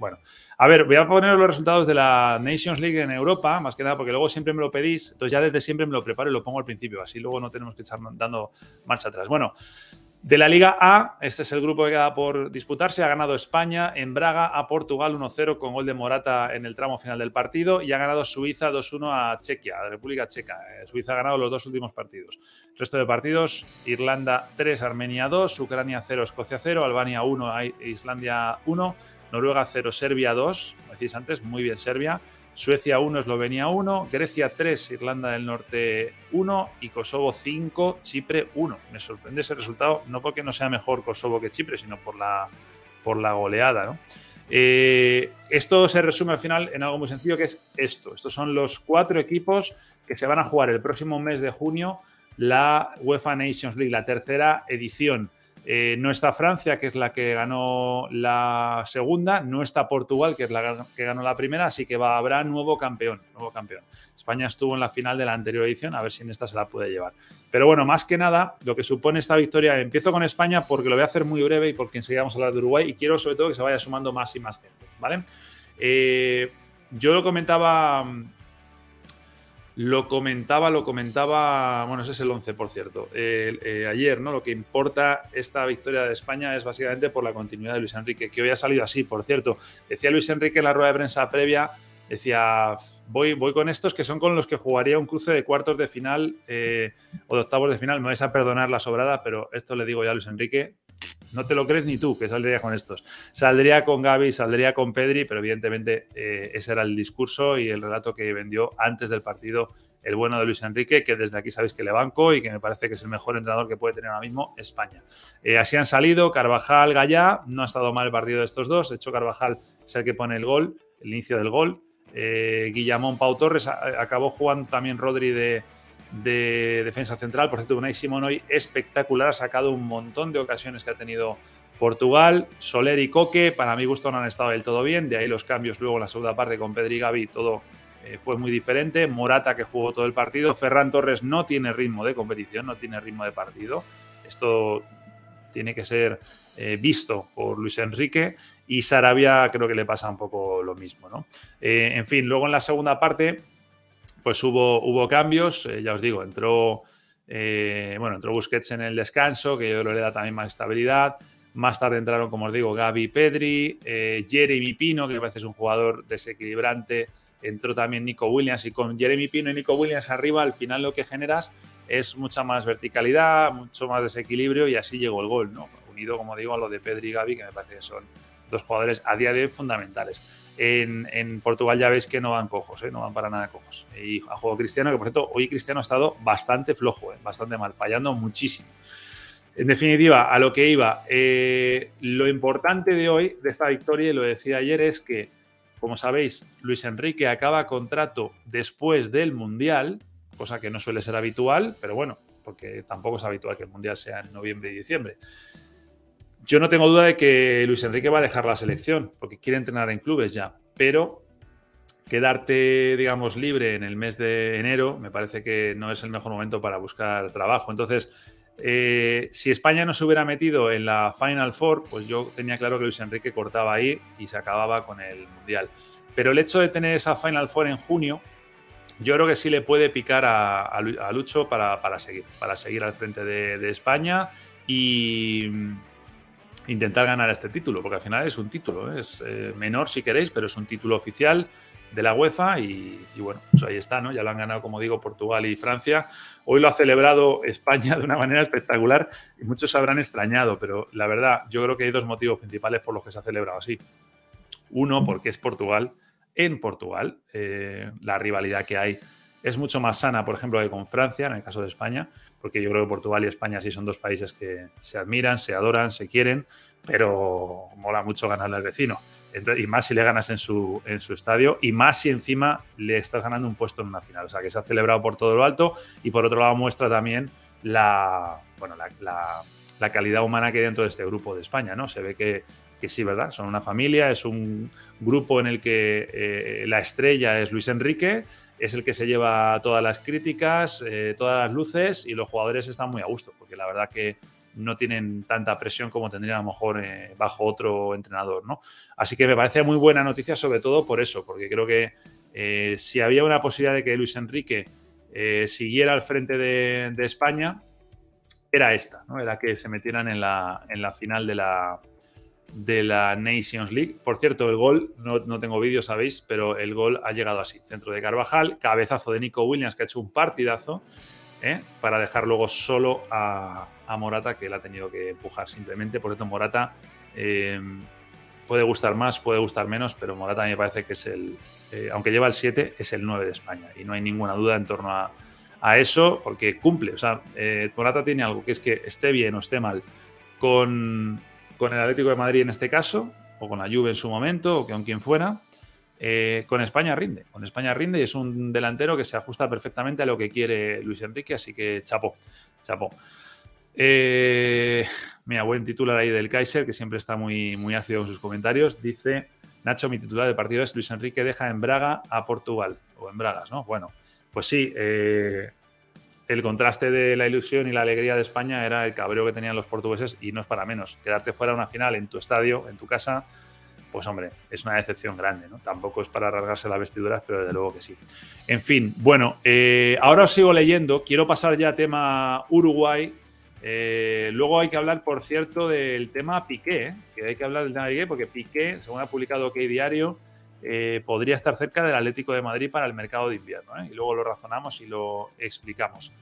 Bueno, a ver, voy a poner los resultados de la Nations League en Europa, más que nada porque luego siempre me lo pedís, entonces ya desde siempre me lo preparo y lo pongo al principio, así luego no tenemos que estar dando marcha atrás. Bueno, de la Liga A, este es el grupo que queda por disputarse, ha ganado España en Braga a Portugal 1-0 con gol de Morata en el tramo final del partido y ha ganado Suiza 2-1 a Chequia, a la República Checa. Suiza ha ganado los dos últimos partidos. El resto de partidos, Irlanda 3, Armenia 2, Ucrania 0, Escocia 0, Albania 1, Islandia 1, Noruega 0, Serbia 2, como decís antes, muy bien Serbia, Suecia 1, Eslovenia 1, Grecia 3, Irlanda del Norte 1 y Kosovo 5, Chipre 1. Me sorprende ese resultado, no porque no sea mejor Kosovo que Chipre, sino por la goleada, ¿no? Esto se resume al final en algo muy sencillo, que es esto. Estos son los 4 equipos que se van a jugar el próximo mes de junio la UEFA Nations League, la tercera edición. No está Francia, que es la que ganó la segunda, no está Portugal, que es la que ganó la primera, así que habrá nuevo campeón. España estuvo en la final de la anterior edición, a ver si en esta se la puede llevar. Pero bueno, más que nada, lo que supone esta victoria, empiezo con España porque lo voy a hacer muy breve y porque enseguida vamos a hablar de Uruguay y quiero sobre todo que se vaya sumando más y más gente, ¿vale? Yo lo comentaba, bueno, ese es el 11, por cierto, ayer, ¿no? Lo que importa esta victoria de España es básicamente por la continuidad de Luis Enrique, que hoy ha salido así, por cierto. Decía Luis Enrique en la rueda de prensa previa, decía, voy con estos que son con los que jugaría un cruce de cuartos de final o de octavos de final. Me vais a perdonar la sobrada, pero esto le digo ya a Luis Enrique, no te lo crees ni tú, que saldría con estos. Saldría con Gavi, saldría con Pedri, pero evidentemente ese era el discurso y el relato que vendió antes del partido el bueno de Luis Enrique, que desde aquí sabéis que le banco y que me parece que es el mejor entrenador que puede tener ahora mismo España. Así han salido Carvajal, Gallá, no ha estado mal el partido de estos dos, de hecho Carvajal es el que pone el gol, el inicio del gol. Guillamón, Pau Torres, acabó jugando también Rodri de defensa central. Por cierto, Unai Simón hoy espectacular, ha sacado un montón de ocasiones que ha tenido Portugal. Soler y Coque, para mi gusto, no han estado del todo bien, de ahí los cambios luego en la segunda parte con Pedri y Gavi, todo fue muy diferente. Morata, que jugó todo el partido. Ferran Torres no tiene ritmo de competición, no tiene ritmo de partido, esto tiene que ser visto por Luis Enrique, y Sarabia creo que le pasa un poco lo mismo, ¿no? En fin, luego en la segunda parte pues hubo cambios, ya os digo, entró Busquets en el descanso, que yo creo que le da también más estabilidad. Más tarde entraron, como os digo, Gavi, Pedri, Jeremy Pino, que me parece es un jugador desequilibrante, entró también Nico Williams, y con Jeremy Pino y Nico Williams arriba, al final lo que generas es mucha más verticalidad, mucho más desequilibrio, y así llegó el gol, ¿no? Unido, como digo, a lo de Pedri y Gavi, que me parece que son dos jugadores a día de hoy fundamentales. En Portugal ya veis que no van cojos, no van para nada cojos. Y ha jugado Cristiano, que por cierto, hoy Cristiano ha estado bastante flojo, bastante mal, fallando muchísimo. En definitiva, a lo que iba, lo importante de hoy, de esta victoria, y lo decía ayer, es que, como sabéis, Luis Enrique acaba contrato después del Mundial, cosa que no suele ser habitual, pero bueno, porque tampoco es habitual que el Mundial sea en noviembre y diciembre. Yo no tengo duda de que Luis Enrique va a dejar la selección, porque quiere entrenar en clubes ya, pero quedarte, digamos, libre en el mes de enero me parece que no es el mejor momento para buscar trabajo. Entonces, si España no se hubiera metido en la Final Four, pues yo tenía claro que Luis Enrique cortaba ahí y se acababa con el Mundial. Pero el hecho de tener esa Final Four en junio, yo creo que sí le puede picar a Lucho para seguir al frente de España y intentar ganar este título, porque al final es un título, es menor si queréis, pero es un título oficial de la UEFA y bueno, pues ahí está, ¿no? Ya lo han ganado, como digo, Portugal y Francia. Hoy lo ha celebrado España de una manera espectacular y muchos se habrán extrañado, pero la verdad, yo creo que hay dos motivos principales por los que se ha celebrado así. Uno, porque es Portugal. En Portugal, la rivalidad que hay es mucho más sana, por ejemplo, que con Francia, en el caso de España, porque yo creo que Portugal y España sí son dos países que se admiran, se adoran, se quieren, pero mola mucho ganarle al vecino. Entonces, y más si le ganas en su estadio, y más si encima le estás ganando un puesto en una final. O sea, que se ha celebrado por todo lo alto, y por otro lado muestra también la calidad humana que hay dentro de este grupo de España, ¿no? Se ve que sí, ¿verdad? Son una familia, es un grupo en el que la estrella es Luis Enrique, es el que se lleva todas las críticas, todas las luces, y los jugadores están muy a gusto, porque la verdad que no tienen tanta presión como tendrían a lo mejor bajo otro entrenador, ¿no? Así que me parece muy buena noticia, sobre todo por eso, porque creo que si había una posibilidad de que Luis Enrique siguiera al frente de España, era esta, ¿no? Era que se metieran en la final de la Nations League. Por cierto, el gol, no tengo vídeo, sabéis, pero el gol ha llegado así. Centro de Carvajal, cabezazo de Nico Williams, que ha hecho un partidazo, para dejar luego solo a Morata, que la ha tenido que empujar simplemente. Por cierto, Morata puede gustar más, puede gustar menos, pero Morata a mí me parece que es el, aunque lleva el 7, es el 9 de España. Y no hay ninguna duda en torno a eso, porque cumple. O sea, Morata tiene algo, que es que esté bien o esté mal con el Atlético de Madrid en este caso, o con la Juve en su momento, o con quien fuera, con España rinde. Con España rinde y es un delantero que se ajusta perfectamente a lo que quiere Luis Enrique, así que chapó, chapó. Mira, buen titular ahí del Kaiser, que siempre está muy, muy ácido con sus comentarios. Dice, Nacho, mi titular de partido es Luis Enrique deja en Braga a Portugal, o en Bragas, ¿no? Bueno, pues sí, el contraste de la ilusión y la alegría de España era el cabreo que tenían los portugueses y no es para menos. Quedarte fuera a una final en tu estadio, en tu casa, pues hombre, es una decepción grande, ¿no? Tampoco es para rasgarse las vestiduras, pero desde luego que sí. En fin, bueno, ahora os sigo leyendo. Quiero pasar ya a tema Uruguay. Luego hay que hablar, por cierto, del tema Piqué, que hay que hablar del tema Piqué, porque Piqué, según ha publicado OK Diario, podría estar cerca del Atlético de Madrid para el mercado de invierno, y luego lo razonamos y lo explicamos.